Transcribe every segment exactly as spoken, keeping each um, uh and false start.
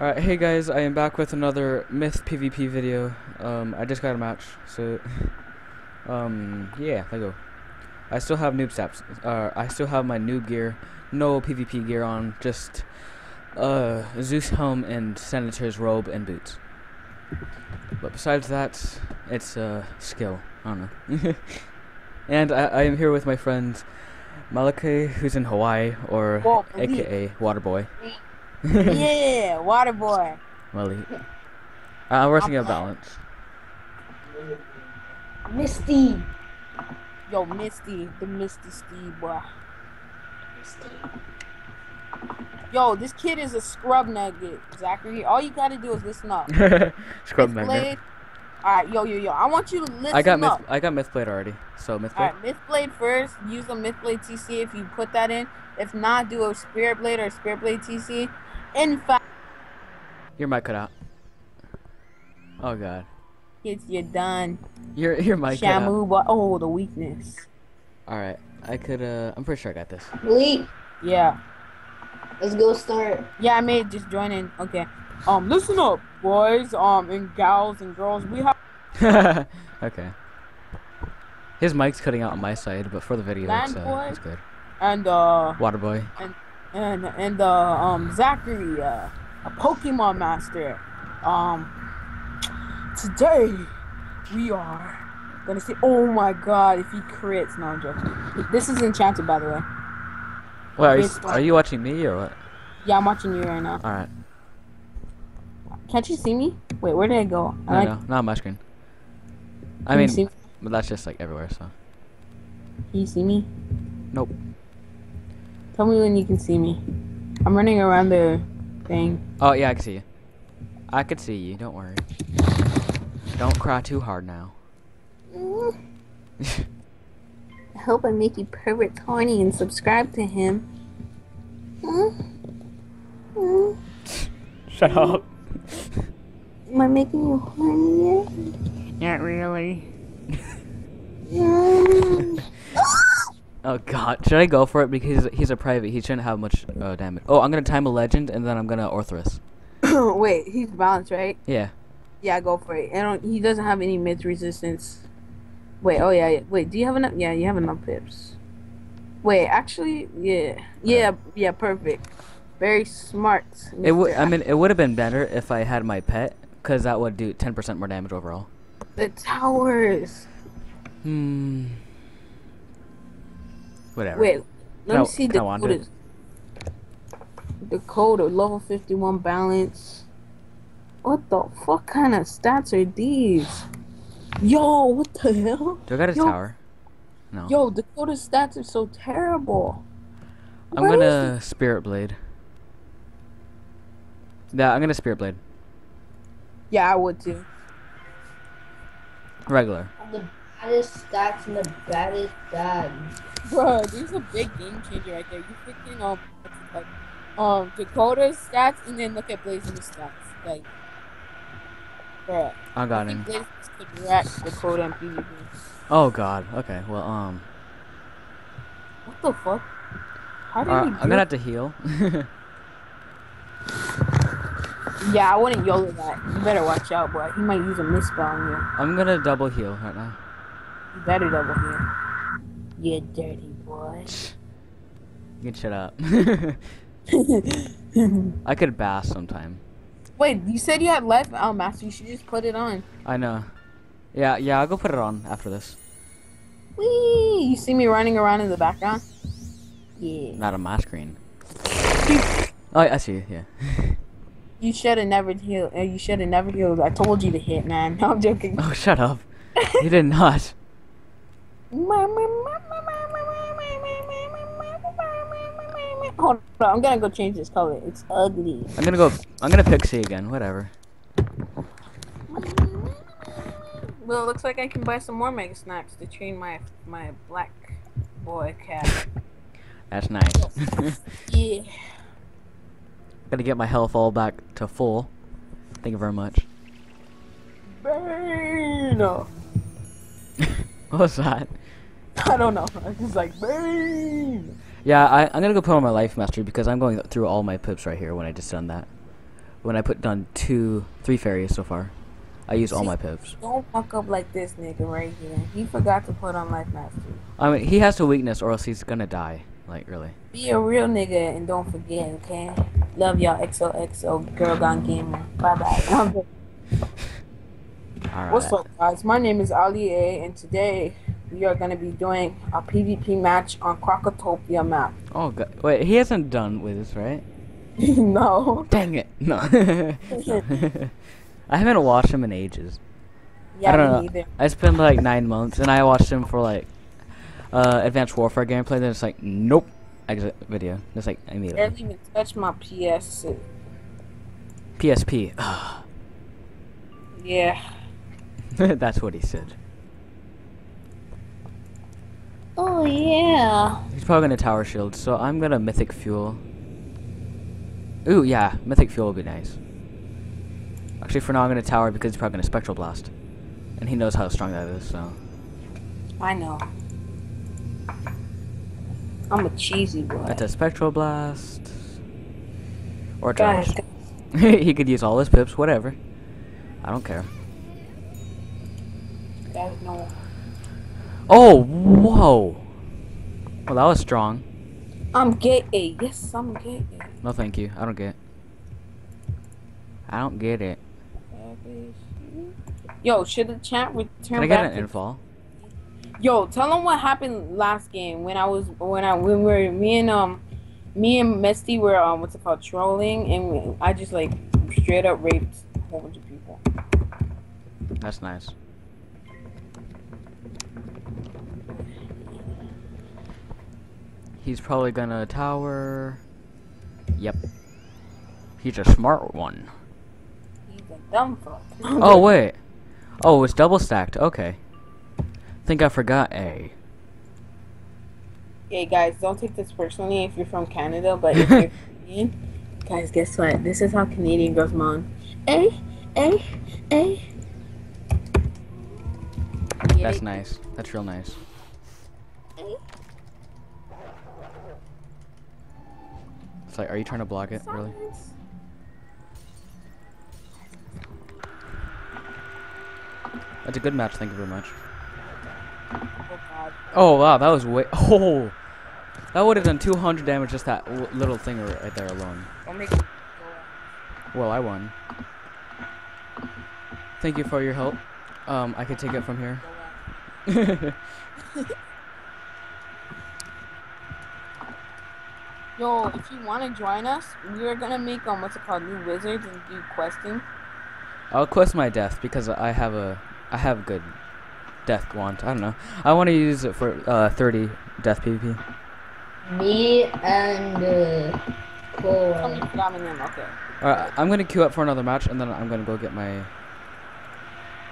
Alright, hey guys, I am back with another Myth PvP video. Um, I just got a match, so, um, yeah, let's go. I still have noob saps, uh, I still have my noob gear, no PvP gear on, just, uh, Zeus helm and Senator's robe and boots. But besides that, it's, uh, skill, I don't know. And I, I am here with my friend, Malake, who's in Hawaii, or Whoa, aka Waterboy. Yeah, Waterboy. Well, uh, we're thinking of balance. Misty. Yo, Misty. The Misty Steve, boy. Misty. Yo, this kid is a scrub nugget, Zachary. All you gotta do is listen up. Scrub nugget. Alright, yo, yo, yo. I want you to listen I got up. Myth, I got Mythblade already, so Mythblade. Alright, Mythblade first. Use the Mythblade T C if you put that in. If not, do a Spirit Blade or a Spirit Blade T C. In fact, your mic cut out. Oh god. It's you're done. Your your mic cut out. Oh, the weakness. All right, I could. Uh, I'm pretty sure I got this. Really? Yeah. Let's go start. Yeah, I may just join in. Okay. Um, listen up, boys. Um, and gals and girls, we have. Okay. His mic's cutting out on my side, but for the video, it's, uh, it's good. And uh Waterboy. And and and uh um Zachary, uh, a Pokemon master. Um today we are gonna see oh my god, if he crits, no I'm joking. This is enchanted by the way. Wait, are you, are you watching me or what? Yeah, I'm watching you right now. Alright. Can't you see me? Wait, where did I go? I no, like... no, not on my screen. I Can mean see me? But that's just like everywhere, so. Can you see me? Nope. Tell me when you can see me. I'm running around the thing. Oh yeah, I can see you. I can see you. Don't worry. Don't cry too hard now. Mm. I hope I make you pervert tawny and subscribe to him. Mm. Mm. Shut mm. up. Am I making you horny yet? Not really. Mm. Oh god, should I go for it? Because he's, he's a private, he shouldn't have much uh, damage. Oh, I'm gonna time a legend and then I'm gonna Orthrus. Wait, he's balanced, right? Yeah. Yeah, go for it. I don't, he doesn't have any myth resistance. Wait, oh yeah, yeah. Wait, do you have enough? Yeah, you have enough pips. Wait, actually, yeah. Yeah, right. Yeah, perfect. Very smart. Mister It would. I mean, it would have been better if I had my pet, because that would do ten percent more damage overall. The towers! Hmm. Whatever. Wait, let no, me see Dakota. Dakota, level fifty-one balance. What the fuck kind of stats are these? Yo, what the hell? Do I got a yo, tower? No. Yo, Dakota's stats are so terrible. I'm Where gonna Spirit Blade. Yeah, I'm gonna Spirit Blade. Yeah, I would too. Regular. The baddest stats and the baddest dads. Bro, this is a big game changer right there. You're picking up like um Dakota's stats and then look at Blazin's stats. Like bro. I got him. Blazin's could wreck Dakota and PvP. Oh god, okay, well um what the fuck? How did uh, we do I'm gonna have to heal. Yeah, I wouldn't YOLO that. You better watch out, bro. He might use a misspell on you. I'm gonna double heal right now. You better double heal. You dirty boy. You can shut up. I could bath sometime. Wait, you said you had life oh, master. You should just put it on. I know. Yeah, yeah, I'll go put it on after this. Wee! You see me running around in the background? Yeah. Not on my screen. Oh, I see you. Yeah. You should have never healed. Uh, you should have never healed. I told you to hit, man. No, I'm joking. Oh, shut up. You did not. Hold on, I'm gonna go change this color. It's ugly. I'm gonna go. I'm gonna pixie again. Whatever. Well, it looks like I can buy some more mega snacks to train my my black boy cat. That's nice. Yeah. Gotta get my health all back to full. Thank you very much. Burn! What was that? I don't know. I was just like, burn! Yeah, I, I'm gonna go put on my life mastery because I'm going through all my pips right here when I just done that. when I put down two, three fairies so far. I use all my pips. Don't fuck up like this nigga right here. He forgot to put on Life Mastery. I mean, he has a weakness or else he's gonna die. Like, really. Be a real nigga and don't forget, okay? Love y'all, X O X O, Girl Gone Gamer. Bye-bye. Right. What's up, guys? My name is Ali A, and today we are going to be doing a PvP match on Krokotopia map. Oh, God. Wait, he hasn't done with us, right? No. Dang it. No. No. I haven't watched him in ages. Yeah, I don't know. Either. I spent like nine months, and I watched him for like uh, Advanced Warfare gameplay. And then it's like, nope, exit video. It's like immediately. I didn't even touch my P S. P S P. Yeah. That's what he said. Oh yeah. He's probably gonna tower shield, so I'm gonna mythic fuel. Ooh yeah, mythic fuel would be nice. Actually, for now, I'm going to tower because he's probably going to Spectral Blast. And he knows how strong that is, so... I know. I'm a cheesy boy. That's a Spectral Blast. Or a He could use all his pips, whatever. I don't care. Guys, no. Oh, whoa! Well, that was strong. I'm gay. Yes, I'm gay. No, thank you. I don't get it. I don't get it. Yo, should the chat return? Can I get back an infall? Yo, tell them what happened last game when I was when I when we were me and um me and Misty were um what's it called trolling, and we, I just like straight up raped a whole bunch of people. That's nice. He's probably gonna tower. Yep. He's a smart one. He's a dumb fuck. Oh wait. Oh, it's double stacked. Okay. Think I forgot A. Hey guys, don't take this personally if you're from Canada, but if you're Canadian, guys, guess what? This is how Canadian girls moan. A, A, A. That's nice. That's real nice. A. It's like, are you trying to block it, really? That's a good match, thank you very much. Oh wow, that was way. Oh! That would have done two hundred damage just that w little thing right there alone. Well, I won. Thank you for your help. Um, I could take it from here. Yo, if you want to join us, we're gonna make, um, what's it called, new wizards and do questing. I'll quest my death because I have a. I have good death want. I don't know. I want to use it for uh, thirty death PvP. Me and uh, Cole. Okay. Alright, I'm gonna queue up for another match and then I'm gonna go get my.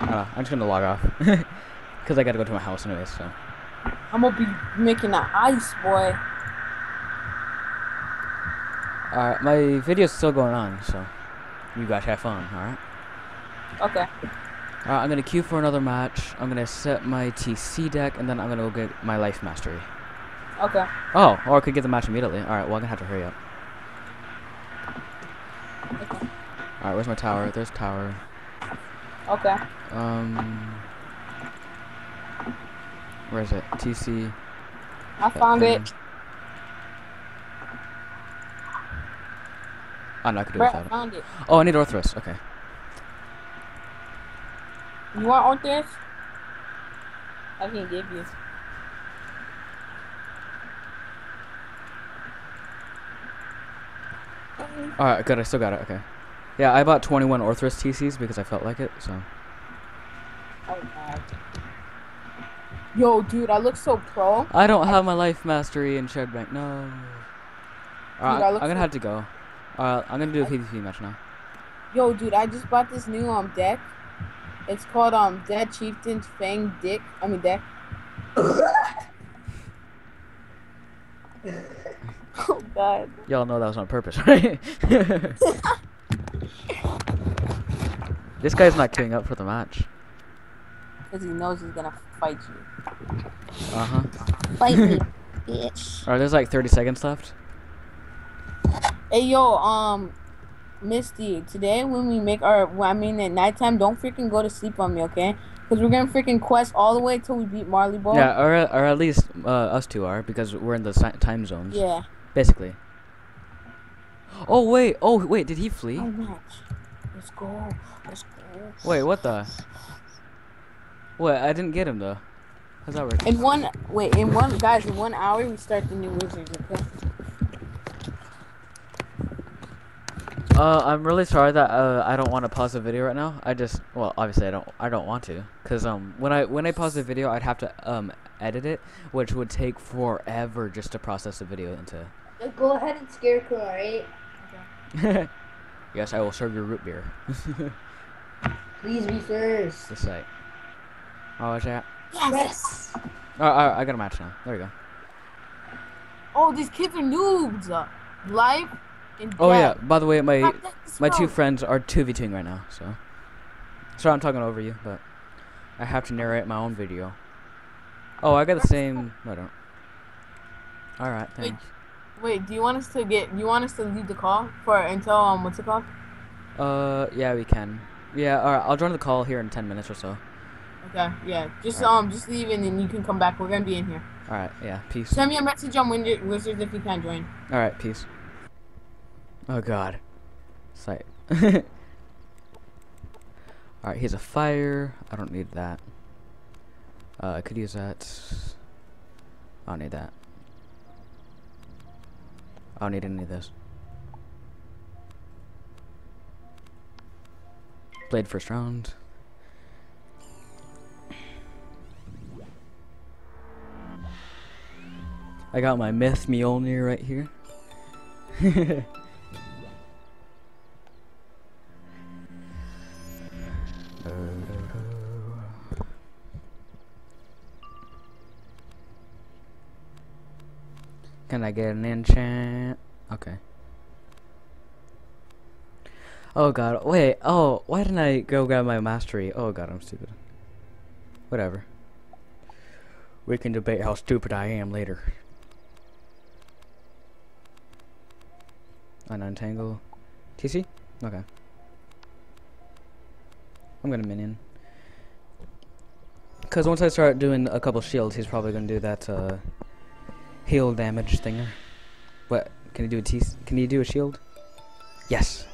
Uh, I'm just gonna log off because I gotta go to my house anyways. So. I'm gonna be making an ice boy. Alright, my video's still going on, so you guys have fun. Alright. Okay. Alright, I'm gonna queue for another match. I'm gonna set my T C deck, and then I'm gonna go get my Life Mastery. Okay. Oh, or I could get the match immediately. Alright, well I'm gonna have to hurry up. Okay. Alright, where's my tower? There's tower. Okay. Um. Where is it? T C. I found thing. it. Oh, no, I could do Brett, without I found it. it. Oh, I need Orthrus. Okay. You want Orthrus? I can give you. Alright, good. I still got it. Okay. Yeah, I bought twenty-one Orthrus T Cs because I felt like it, so. Oh, God. Yo, dude, I look so pro. I don't I have my Life Mastery in Shed Bank. No. Alright, I'm so going to have to go. Uh, I'm going to do a PvP match now. Yo, dude, I just bought this new um deck. It's called um Dead Chieftain's Fang Dick. I mean Deck. Oh God. Y'all know that was on purpose, right? This guy's not queuing up for the match. Cause he knows he's gonna fight you. Uh huh. Fight me, bitch. Alright, there's like thirty seconds left. Hey yo, um, Misty, today when we make our, well, I mean at nighttime, don't freaking go to sleep on me, okay? Because we're going to freaking quest all the way till we beat Marley Ball. Yeah, or, or at least uh, us two are, because we're in the si time zones. Yeah. Basically. Oh, wait. Oh, wait. Did he flee? Oh, no. Let's go. Let's go. Wait, what the? Wait, I didn't get him, though. How's that working? In one, wait, in one, guys, in one hour, we start the new wizards, okay? Uh, I'm really sorry that uh, I don't want to pause the video right now. I just, well, obviously I don't, I don't want to, cause um, when I when I pause the video, I'd have to um edit it, which would take forever just to process the video into. Go ahead and scarecrow, alright? Okay. Yes, I will serve your root beer. Please be first. The site. Oh, watch out. Yes. All right, all right, I got a match now. There we go. Oh, these kids are noobs. Life. Oh yeah, by the way, my my two friends are two v twoing right now, so sorry I'm talking over you, but I have to narrate my own video. Oh, I got the same. No, I don't. All right, thanks. Wait, wait, do you want us to get? You want us to leave the call for until um what's it called? Uh, yeah, we can. Yeah, all right, I'll join the call here in ten minutes or so. Okay, yeah, just right. um, just leave and then you can come back. We're gonna be in here. All right, yeah, peace. Send me a message on Wizards if you can join. All right, peace. Oh god. Sight. Alright, here's a fire. I don't need that. Uh, I could use that. I don't need that. I don't need any of this. Played first round. I got my myth Mjolnir right here. Can I get an enchant? Okay. Oh god, wait, oh, why didn't I go grab my mastery? Oh god, I'm stupid. Whatever. We can debate how stupid I am later. Unentangle. T C? Okay. I'm gonna minion. Cause once I start doing a couple shields, he's probably gonna do that, uh... heal damage thinger. What? Can he do a T? Can he do a shield? Yes.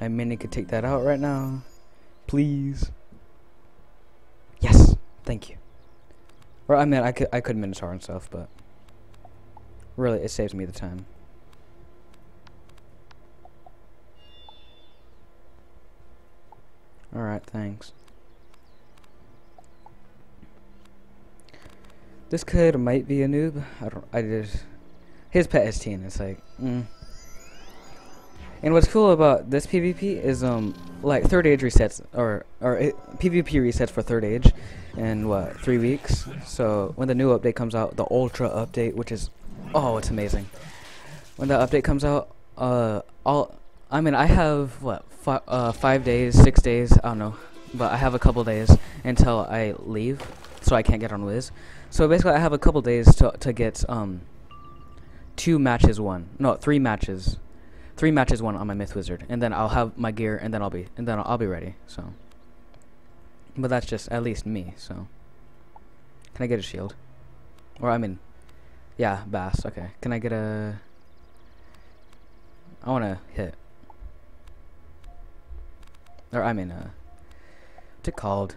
I mini could take that out right now, please. Yes. Thank you. Or I mean, I could I could Minotaur and stuff, but really, it saves me the time. All right. Thanks. This kid might be a noob. I don't. I just. His pet is teen. It's like. Mm. And what's cool about this PvP is um like third age resets or or it, PvP resets for third age, in what three weeks. So when the new update comes out, the Ultra update, which is oh it's amazing. When that update comes out, uh, all I mean I have what fi uh five days, six days, I don't know, but I have a couple days until I leave, so I can't get on Wiz. So basically, I have a couple days to to get um two matches won. No, three matches, three matches won on my Myth Wizard, and then I'll have my gear, and then I'll be and then I'll, I'll be ready. So, but that's just at least me. So, can I get a shield? Or I mean, yeah, bass. Okay, can I get a? I want to hit. Or I mean, uh, what's it called?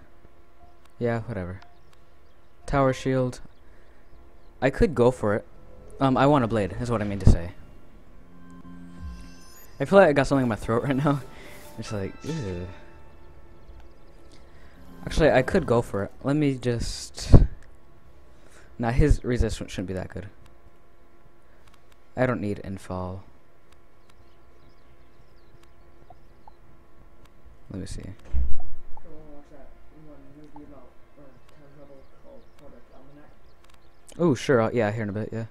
Yeah, whatever. Tower shield. I could go for it. Um, I want a blade, is what I mean to say. I feel like I got something in my throat right now. It's like, ew. Actually, I could go for it. Let me just... Nah, his resistance shouldn't be that good. I don't need infall. Let me see. Oh sure, I'll, yeah, here in a bit, yeah.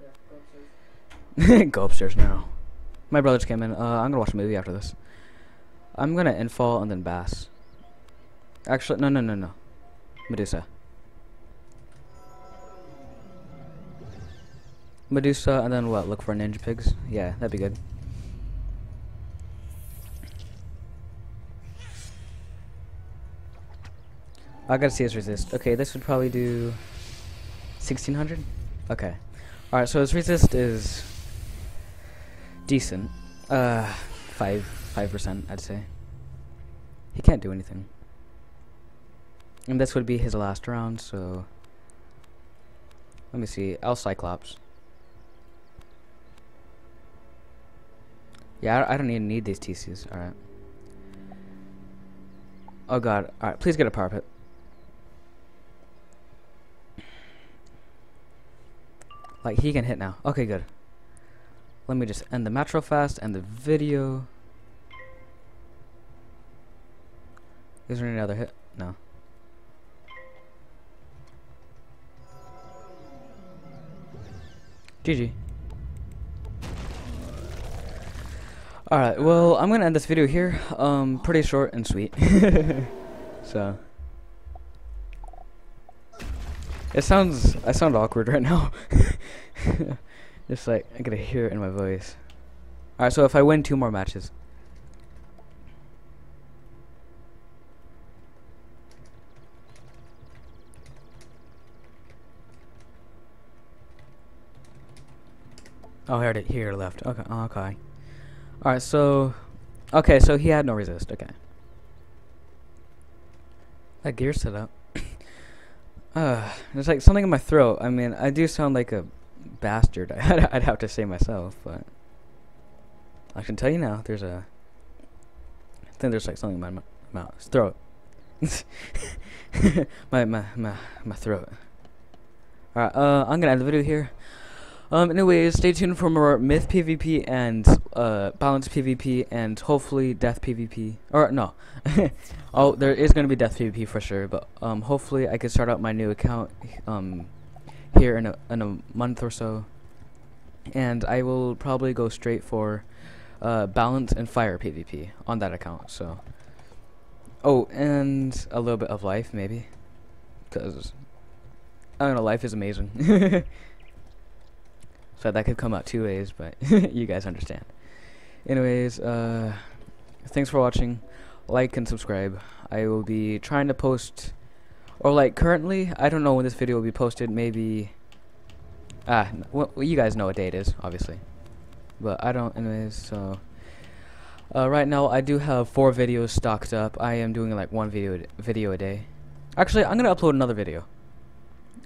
yeah go, upstairs. Go upstairs now. My brothers came in. Uh, I'm gonna watch a movie after this. I'm gonna infall and then bass. Actually, no, no, no, no. Medusa. Medusa and then what? Look for ninja pigs. Yeah, that'd be good. I gotta see his resist. Okay, this would probably do sixteen hundred. Okay. Alright, so his resist is decent. Uh, five, five percent, I'd say. He can't do anything. And this would be his last round, so let me see. I'll Cyclops. Yeah, I don't even need these T Cs. Alright. Oh god. Alright, please get a power pit. Like, he can hit now. Okay, good. Let me just end the match real fast, end the video. Is there any other hit? No. G G. Alright, well, I'm gonna end this video here. Um, pretty short and sweet. So. It sounds, I sound awkward right now. Just like, I gotta hear it in my voice. Alright, so if I win two more matches. Oh, here it is, here left. Okay, okay. Alright, so okay, so he had no resist, okay. That gear set up. uh there's like something in my throat. I mean, I do sound like a bastard, I'd have to say myself, but I can tell you now, there's a I think there's like something in my mouth, my throat. my my my my throat. Alright, uh I'm gonna end the video here. Um, anyways, stay tuned for more myth PvP and, uh, balance PvP and hopefully death PvP. Or, no. Oh, there is gonna be death PvP for sure, but, um, hopefully I can start out my new account, um, here in a, in a month or so. And I will probably go straight for, uh, balance and fire PvP on that account, so. Oh, and a little bit of life, maybe. 'Cause, I don't know, life is amazing. So that could come out two ways, but you guys understand. Anyways, uh, thanks for watching. Like and subscribe. I will be trying to post, or like currently, I don't know when this video will be posted. Maybe, ah, well, you guys know what day it is, obviously. But I don't, anyways, so. Uh, right now, I do have four videos stocked up. I am doing like one video video a day. Actually, I'm going to upload another video.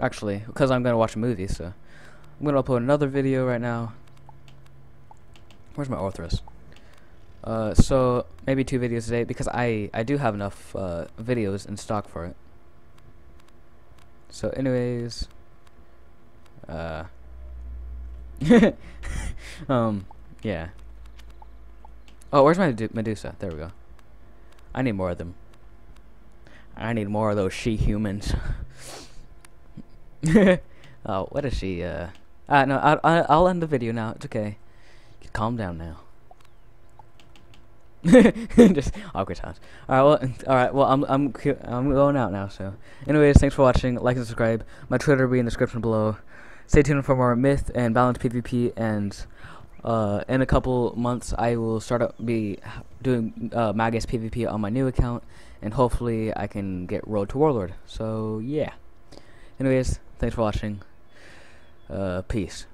Actually, because I'm going to watch a movie, so. I'm gonna upload another video right now. Where's my Orthrus? Uh, so maybe two videos today because I I do have enough uh, videos in stock for it. So, anyways, uh, um, yeah. Oh, where's my Medusa? There we go. I need more of them. I need more of those she-humans. Oh, what is she? Uh. Ah, no, I, I, I'll end the video now. It's okay. You calm down now. Just awkward times. All right, well, all right, well, I'm, I'm, I'm going out now. So, anyways, thanks for watching. Like and subscribe. My Twitter will be in the description below. Stay tuned for more myth and balance PvP. And uh, in a couple months, I will start up be doing uh, Magus PvP on my new account, and hopefully, I can get Road to Warlord. So yeah. Anyways, thanks for watching. Uh, peace.